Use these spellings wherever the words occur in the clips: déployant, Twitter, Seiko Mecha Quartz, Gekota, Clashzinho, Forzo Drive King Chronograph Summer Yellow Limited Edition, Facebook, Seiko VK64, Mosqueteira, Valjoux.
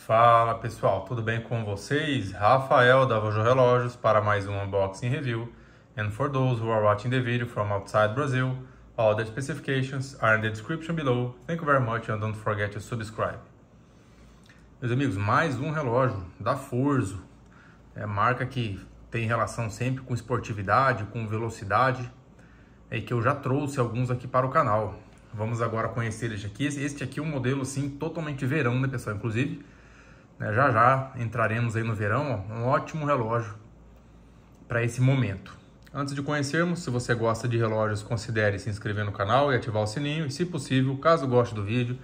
Fala pessoal, tudo bem com vocês? Rafael da Valjoux Relógios para mais um unboxing review. And for those who are watching the video from outside Brazil, all the specifications are in the description below. Thank you very much and don't forget to subscribe. Meus amigos, mais um relógio da Forzo. É marca que tem relação sempre com esportividade, com velocidade, e que eu já trouxe alguns aqui para o canal. Vamos agora conhecer este aqui. Este aqui é um modelo assim totalmente verão, né pessoal? Inclusive, né, já entraremos aí no verão, ó, um ótimo relógio para esse momento. Antes de conhecermos, se você gosta de relógios, considere se inscrever no canal e ativar o sininho. E se possível, caso goste do vídeo,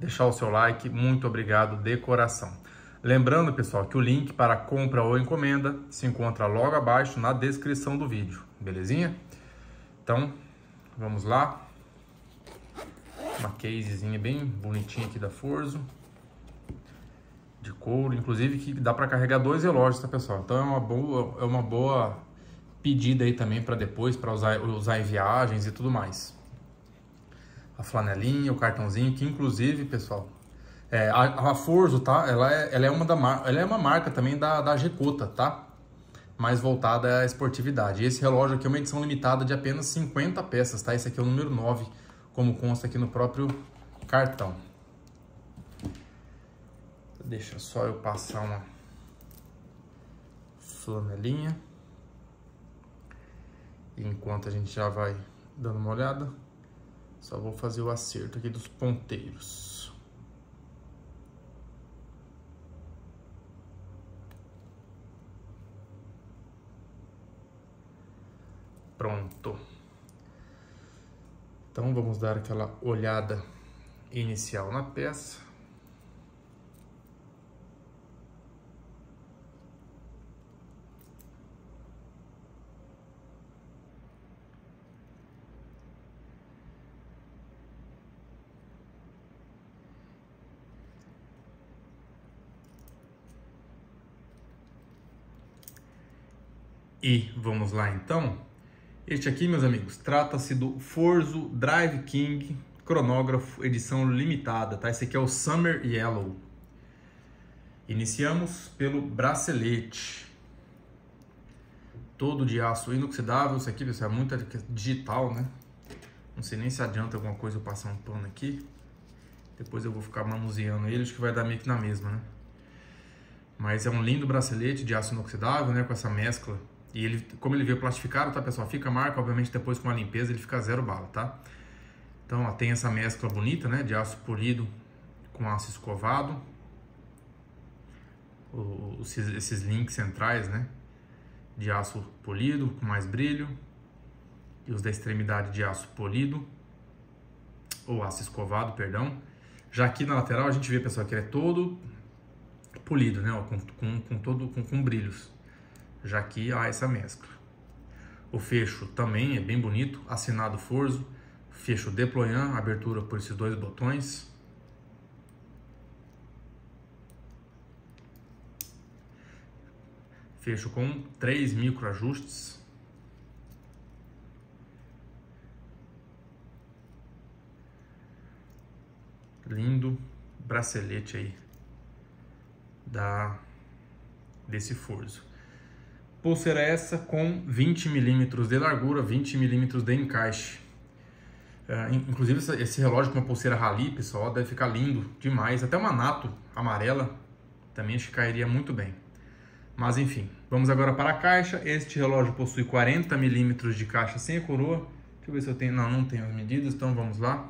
deixar o seu like. Muito obrigado de coração. Lembrando pessoal que o link para compra ou encomenda se encontra logo abaixo na descrição do vídeo, belezinha? Então, vamos lá. Uma casezinha bem bonitinha aqui da Forzo, de couro, inclusive que dá para carregar dois relógios, tá pessoal? Então é uma boa pedida aí também para depois, para usar em viagens e tudo mais. A flanelinha, o cartãozinho, que inclusive, pessoal, a Forzo, tá? Ela é uma marca também da Gekota, tá? Mais voltada à esportividade. E esse relógio aqui é uma edição limitada de apenas 50 peças, tá? Esse aqui é o número 9, como consta aqui no próprio cartão. Deixa só eu passar uma flanelinha. Enquanto a gente já vai dando uma olhada, só vou fazer o acerto aqui dos ponteiros. Pronto. Então vamos dar aquela olhada inicial na peça. E vamos lá então. Este aqui, meus amigos, trata-se do Forzo Drive King Chronograph edição limitada, tá? Esse aqui é o Summer Yellow. Iniciamos pelo bracelete. Todo de aço inoxidável. Isso aqui, pessoal, é muito digital, né? Não sei nem se adianta alguma coisa eu passar um pano aqui. Depois eu vou ficar manuseando ele, acho que vai dar meio que na mesma, né? Mas é um lindo bracelete de aço inoxidável, né? Com essa mescla. E ele, como ele veio plastificado, tá pessoal? Fica a marca, obviamente depois com a limpeza ele fica zero bala, tá? Então, ó, tem essa mescla bonita, né? De aço polido com aço escovado. Esses links centrais, né? De aço polido com mais brilho. E os da extremidade de aço polido. Ou aço escovado, perdão. Já aqui na lateral a gente vê, pessoal, que ele é todo polido, né? Ó, com brilhos. Já aqui há essa mescla. O fecho também é bem bonito, assinado Forzo, fecho déployant, abertura por esses dois botões. Fecho com 3 microajustes. Lindo bracelete aí desse Forzo. Pulseira essa com 20 milímetros de largura, 20 milímetros de encaixe. Inclusive esse relógio com uma pulseira rali, pessoal, deve ficar lindo demais. Até uma nato amarela também acho que cairia muito bem. Mas enfim, vamos agora para a caixa. Este relógio possui 40 milímetros de caixa sem a coroa. Deixa eu ver se eu tenho... não tenho as medidas, então vamos lá.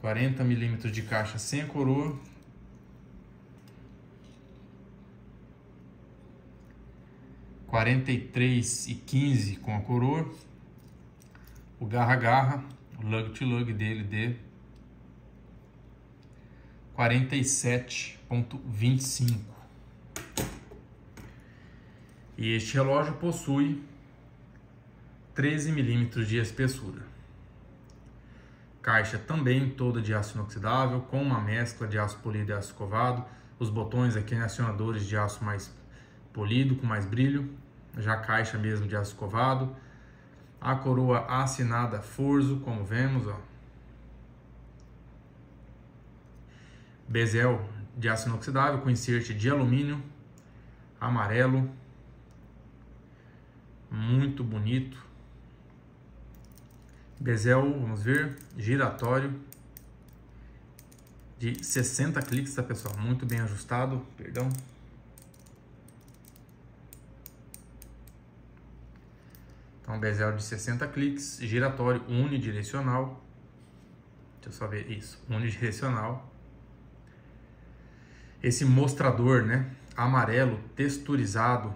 40 milímetros de caixa sem a coroa. R$ 43,15 com a coroa. O garra-garra, o lug-to-lug dele de 47,25. E este relógio possui 13 milímetros de espessura. Caixa também toda de aço inoxidável, com uma mescla de aço polido e aço escovado. Os botões aqui, acionadores de aço mais polido, com mais brilho. Já caixa mesmo de aço escovado. A coroa assinada Forzo, como vemos, ó. Bezel de aço inoxidável com insert de alumínio amarelo, muito bonito. Bezel, vamos ver, giratório de 60 cliques, tá, pessoal? Muito bem ajustado, perdão. Então, bezel de 60 cliques, giratório unidirecional. Deixa eu só ver isso, unidirecional. Esse mostrador, né, amarelo texturizado,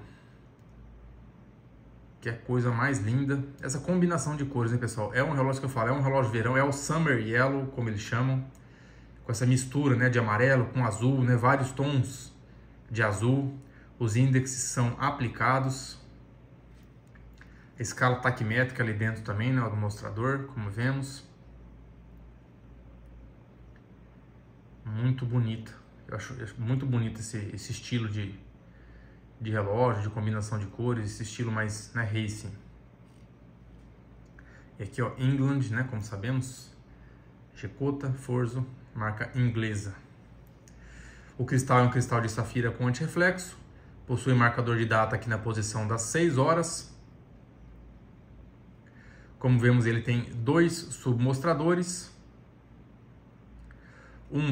que é a coisa mais linda. Essa combinação de cores, né, pessoal? É um relógio que eu falo, é um relógio de verão, é o Summer Yellow, como eles chamam. Com essa mistura, né, de amarelo com azul, né, vários tons de azul. Os índices são aplicados. A escala taquimétrica ali dentro também, né, do mostrador, como vemos. Muito bonita. Eu acho muito bonito esse estilo de relógio, de combinação de cores, esse estilo mais, né, racing. E aqui, ó, England, né, como sabemos, Gekota, Forzo, marca inglesa. O cristal é um cristal de safira com antirreflexo, possui marcador de data aqui na posição das 6 horas. Como vemos, ele tem 2 submostradores.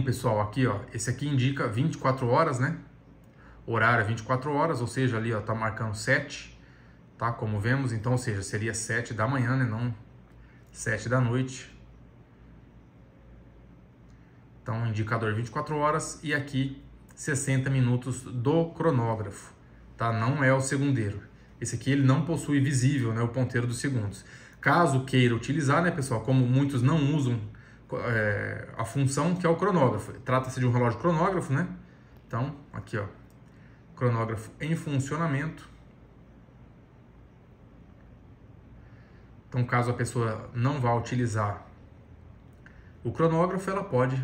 Pessoal, aqui, ó, esse aqui indica 24 horas, né? Horário é 24 horas, ou seja, ali, ó, tá marcando 7, tá? Como vemos, então, ou seja, seria 7 da manhã, né? Não 7 da noite. Então, indicador 24 horas e aqui 60 minutos do cronógrafo, tá? Não é o segundeiro. Esse aqui, ele não possui visível, né? O ponteiro dos segundos. Caso queira utilizar, né, pessoal? Como muitos não usam a função, que é o cronógrafo. Trata-se de um relógio cronógrafo, né? Então, aqui, ó, cronógrafo em funcionamento. Então, caso a pessoa não vá utilizar o cronógrafo, ela pode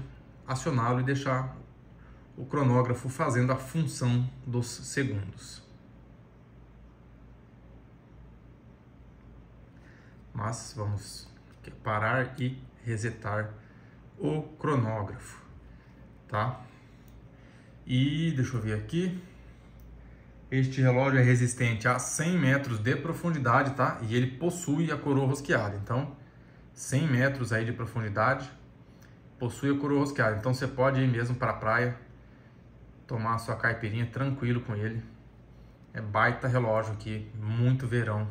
acioná-lo e deixar o cronógrafo fazendo a função dos segundos. Mas vamos parar e resetar o cronógrafo, tá? E deixa eu ver aqui. Este relógio é resistente a 100 metros de profundidade, tá? E ele possui a coroa rosqueada. Então, 100 metros aí de profundidade, possui a coroa rosqueada. Então, você pode ir mesmo para a praia, tomar a sua caipirinha tranquilo com ele. É baita relógio aqui, muito verão.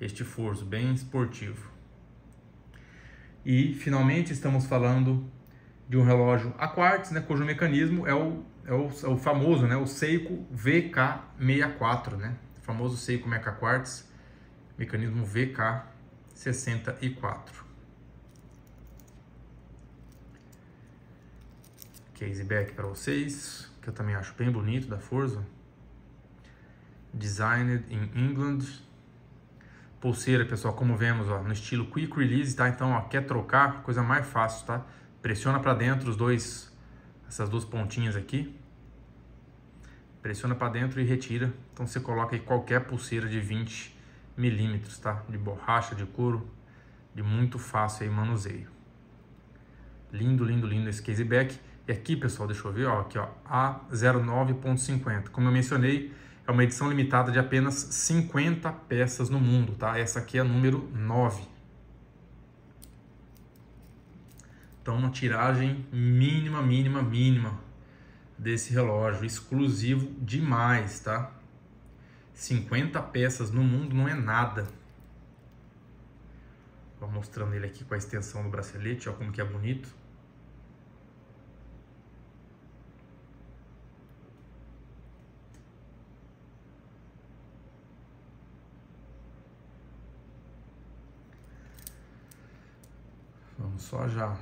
Este Forzo, bem esportivo. E, finalmente, estamos falando de um relógio a quartz, né? Cujo mecanismo é o famoso, né, o Seiko VK64, né? O famoso Seiko Mecha Quartz, mecanismo VK64. Case back para vocês, que eu também acho bem bonito, da Forzo. Designed in England. Pulseira, pessoal, como vemos, ó, no estilo quick release, tá? Então, ó, quer trocar, coisa mais fácil, tá? Pressiona para dentro essas duas pontinhas aqui, pressiona para dentro e retira. Então você coloca aí qualquer pulseira de 20 milímetros, tá? De borracha, de couro, de muito fácil aí manuseio. Lindo, lindo, lindo esse case back. E aqui, pessoal, deixa eu ver, ó, aqui, ó, A09.50. Como eu mencionei, é uma edição limitada de apenas 50 peças no mundo, tá? Essa aqui é a número 9. Então, uma tiragem mínima, mínima, mínima desse relógio. Exclusivo demais, tá? 50 peças no mundo não é nada. Vou mostrando ele aqui com a extensão do bracelete. Olha como que é bonito. Vamos só já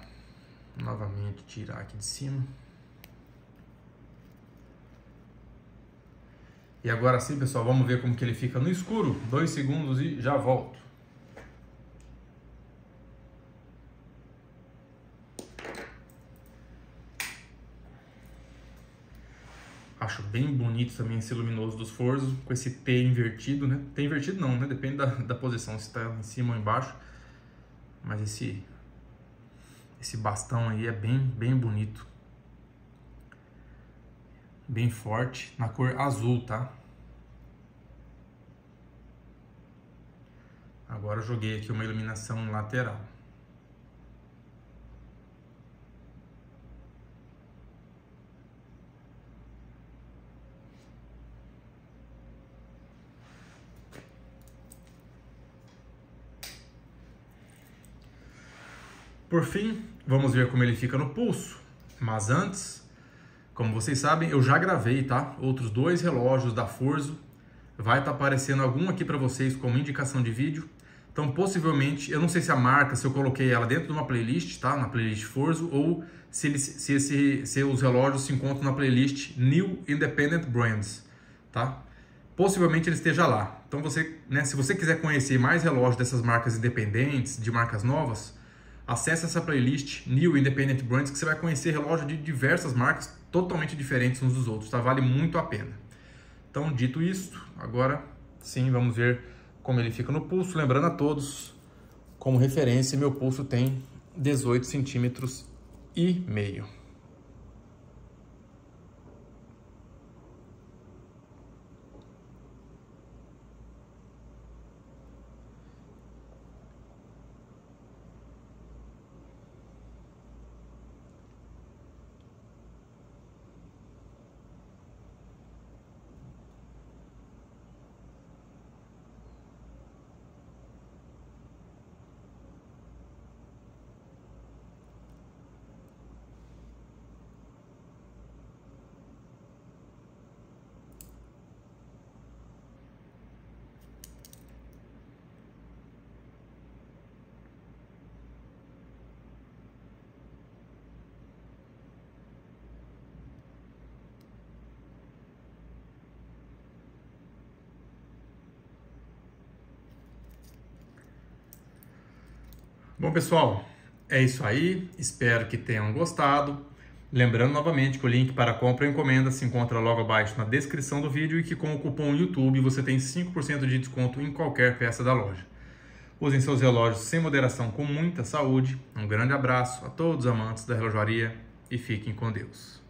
novamente tirar aqui de cima. E agora sim, pessoal, vamos ver como que ele fica no escuro. 2 segundos e já volto. Acho bem bonito também esse luminoso dos Forzo, com esse T invertido, né? T invertido não, né? Depende da posição, se está em cima ou embaixo. Mas esse bastão aí é bem, bem bonito. bem forte, na cor azul, tá? Agora eu joguei aqui uma iluminação lateral. Por fim, vamos ver como ele fica no pulso, mas antes, como vocês sabem, eu já gravei, tá? Outros dois relógios da Forzo, vai estar aparecendo algum aqui para vocês como indicação de vídeo, então possivelmente, eu não sei se a marca, se eu coloquei ela dentro de uma playlist, tá? Na playlist Forzo, ou se os relógios se encontram na playlist New Independent Brands, tá? Possivelmente ele esteja lá, então você, né? Se você quiser conhecer mais relógios dessas marcas independentes, de marcas novas, acesse essa playlist New Independent Brands que você vai conhecer relógio de diversas marcas totalmente diferentes uns dos outros, tá? Vale muito a pena. Então, dito isso, agora sim, vamos ver como ele fica no pulso. Lembrando a todos, como referência, meu pulso tem 18 centímetros e meio. Bom, pessoal, é isso aí. Espero que tenham gostado. Lembrando novamente que o link para compra e encomenda se encontra logo abaixo na descrição do vídeo e que com o cupom YouTube você tem 5% de desconto em qualquer peça da loja. Usem seus relógios sem moderação, com muita saúde. Um grande abraço a todos os amantes da relojaria e fiquem com Deus.